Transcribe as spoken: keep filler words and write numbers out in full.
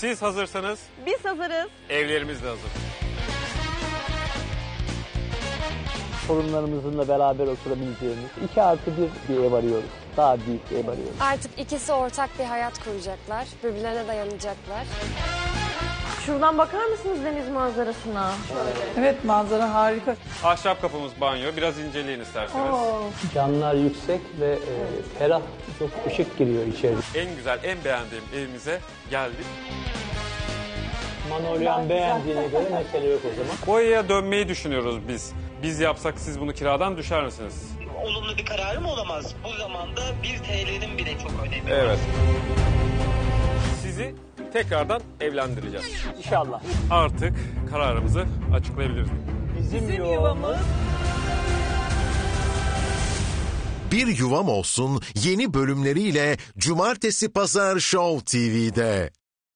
Siz hazırsanız. Biz hazırız. Evlerimiz de hazır. Sorunlarımızla beraber oturabileceğimiz iki artı bir bir ev arıyoruz. Daha büyük bir ev arıyoruz. Artık ikisi ortak bir hayat kuracaklar. Birbirlerine dayanacaklar. Şuradan bakar mısınız deniz manzarasına? Şöyle. Evet, manzara harika. Ahşap kapımız banyo. Biraz inceleyin isterseniz. Oo. Camlar yüksek ve e, ferah, çok ışık giriyor içeri. En güzel, en beğendiğim evimize geldik. Manolya'nın beğendiğine göre mesele yok o zaman. Boyaya dönmeyi düşünüyoruz biz. Biz yapsak siz bunu kiradan düşer misiniz? Olumlu bir kararım olamaz. Bu zamanda bir T L'nin bile çok önemli. Evet. Sizi tekrardan evlendireceğiz. İnşallah. Artık kararımızı açıklayabiliriz. Bizim, Bizim yuvamız... Bir Yuvam Olsun yeni bölümleriyle Cumartesi Pazar Show T V'de.